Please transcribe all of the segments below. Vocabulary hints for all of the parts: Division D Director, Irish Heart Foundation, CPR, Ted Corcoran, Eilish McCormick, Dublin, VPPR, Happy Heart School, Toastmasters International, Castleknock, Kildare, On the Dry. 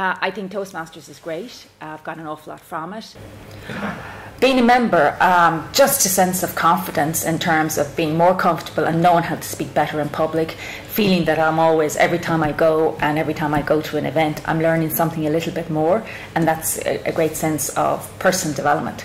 I think Toastmasters is great. I've got an awful lot from it. Being a member, just a sense of confidence in terms of being more comfortable and knowing how to speak better in public, feeling that I'm always, every time I go and every time I go to an event, I'm learning something a little bit more, and that's a great sense of personal development.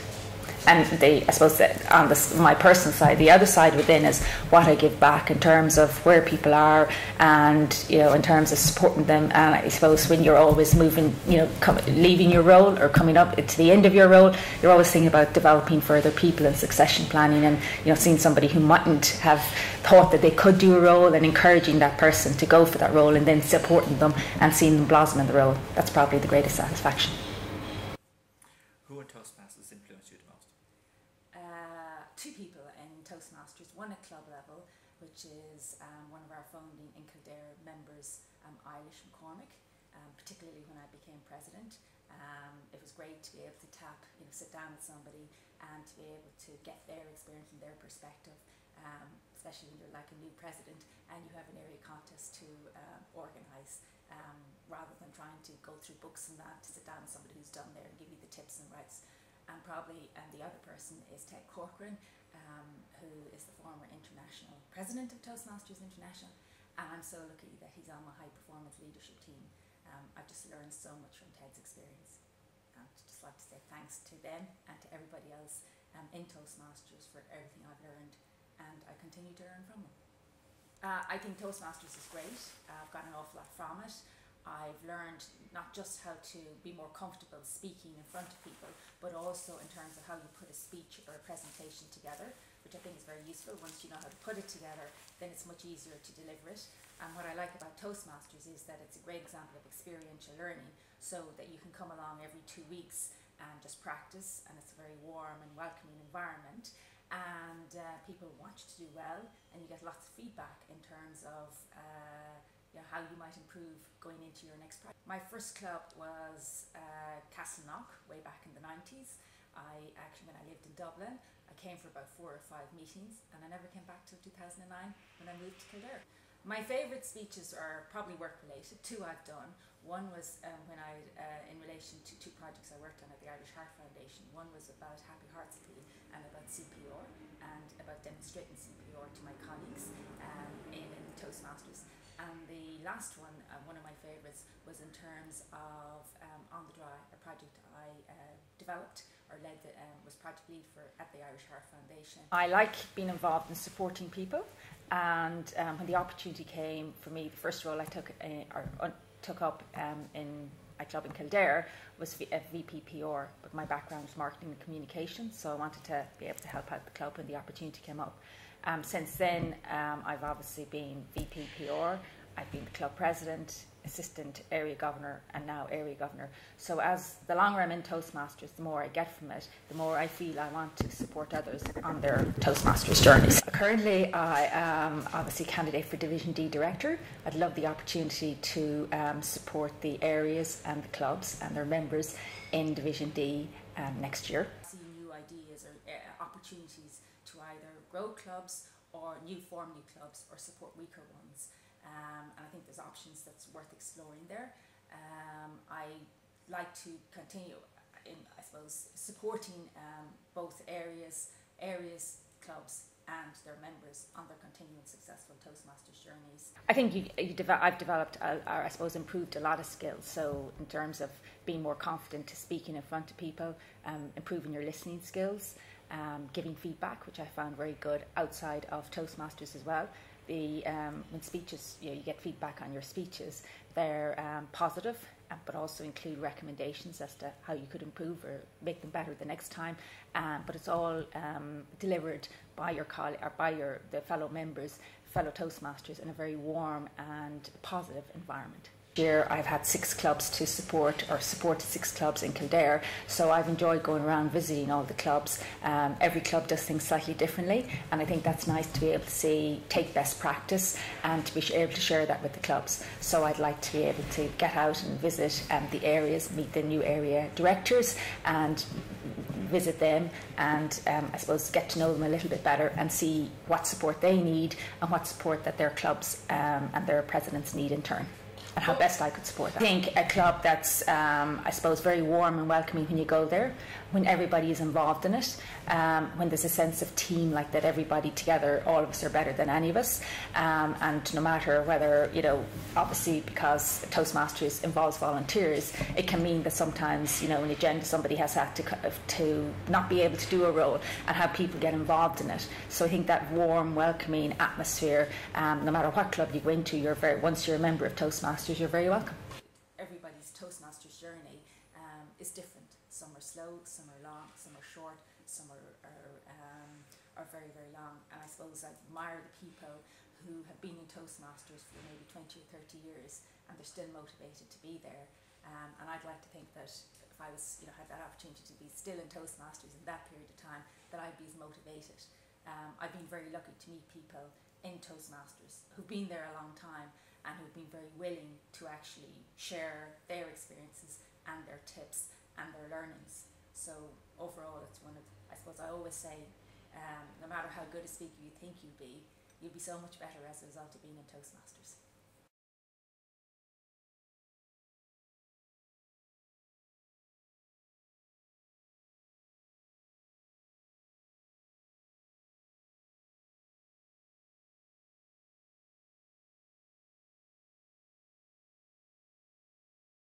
And I suppose that on my personal side, the other side within is what I give back in terms of where people are, and in terms of supporting them. And I suppose when you're always moving, leaving your role or coming up to the end of your role, you're always thinking about developing further people and succession planning, and seeing somebody who mightn't have thought that they could do a role and encouraging that person to go for that role, and then supporting them and seeing them blossom in the role. That's probably the greatest satisfaction. Who in Toastmasters influenced you the most? Two people in Toastmasters, one at club level, which is one of our founding in Kildare members, Eilish McCormick, particularly when I became president. It was great to be able to sit down with somebody and to be able to get their experience and their perspective, especially when you're like a new president and you have an area contest to organise, rather than trying to go through books and that, to sit down with somebody who's done there and give you the tips and rights. And probably the other person is Ted Corcoran, who is the former international president of Toastmasters International, and I'm so lucky that he's on my high performance leadership team. I've just learned so much from Ted's experience. I'd just like to say thanks to them and to everybody else in Toastmasters for everything I've learned, and I continue to learn from them. I think Toastmasters is great. I've got an awful lot from it. I've learned not just how to be more comfortable speaking in front of people, but also in terms of how you put a speech or a presentation together, which I think is very useful. Once you know how to put it together, then it's much easier to deliver it. And what I like about Toastmasters is that it's a great example of experiential learning, so that you can come along every 2 weeks and just practice, and it's a very warm and welcoming environment. And people want you to do well, and you get lots of feedback in terms of how you might improve going into your next project. My first club was Castleknock way back in the 90s. I actually, when I lived in Dublin, I came for about 4 or 5 meetings, and I never came back till 2009 when I moved to Kildare. My favourite speeches are probably work related. 2 I've done. One was when I, in relation to 2 projects I worked on at the Irish Heart Foundation. One was about Happy Heart School and about CPR, and about demonstrating CPR to my colleagues in Toastmasters. And the last one, one of my favourites, was in terms of On the Dry, a project I developed or led, was project lead for at the Irish Heart Foundation. I like being involved in supporting people, and when the opportunity came for me, the first role I took up in my club in Kildare was VPPR, but my background was marketing and communication, so I wanted to be able to help out the club when the opportunity came up. Since then, I've obviously been VPPR, I've been the club president, assistant area governor, and now area governor. So as the longer I'm in Toastmasters, the more I get from it, the more I feel I want to support others on their Toastmasters journeys. Currently, I am obviously candidate for Division D Director. I'd love the opportunity to support the areas and the clubs and their members in Division D next year. See new ideas or opportunities to either grow clubs or form new clubs or support weaker ones. And I think there's options that's worth exploring there. I like to continue in, I suppose, supporting both areas, clubs and their members on their continuing successful Toastmasters journeys. I think I've developed, or I suppose improved a lot of skills, so in terms of being more confident to speaking in front of people, improving your listening skills, giving feedback, which I found very good outside of Toastmasters as well. When speeches, you get feedback on your speeches, they're positive, but also include recommendations as to how you could improve or make them better the next time. But it's all delivered by your colleague or by the fellow members, fellow Toastmasters, in a very warm and positive environment. This year I've had 6 clubs to support, or supported 6 clubs in Kildare, so I've enjoyed going around visiting all the clubs. Every club does things slightly differently, and I think that's nice to be able to see, take best practice and to be able to share that with the clubs. So I'd like to be able to get out and visit the areas, meet the new area directors and visit them, and I suppose get to know them a little bit better and see what support they need and what support that their clubs and their presidents need in turn. and how best I could support that. I think a club that's, I suppose, very warm and welcoming when you go there, when everybody is involved in it, when there's a sense of team like that, everybody together, all of us are better than any of us, and no matter whether, you know, obviously because Toastmasters involves volunteers, it can mean that sometimes, you know, an agenda somebody has had to not be able to do a role, and how people get involved in it. So I think that warm, welcoming atmosphere, no matter what club you go into, you're very, once you're a member of Toastmasters, you're very welcome. Everybody's Toastmasters journey is different. Some are slow, some are long, some are short, some are very, very long. And I suppose I admire the people who have been in Toastmasters for maybe 20 or 30 years and they're still motivated to be there. And I'd like to think that if I was, you know, had that opportunity to be still in Toastmasters in that period of time, that I'd be as motivated. I've been very lucky to meet people in Toastmasters who've been there a long time and who've been very willing to actually share their experiences and their tips and their learnings. So overall, it's one of, I suppose I always say, no matter how good a speaker you think you'll be so much better as a result of being in Toastmasters.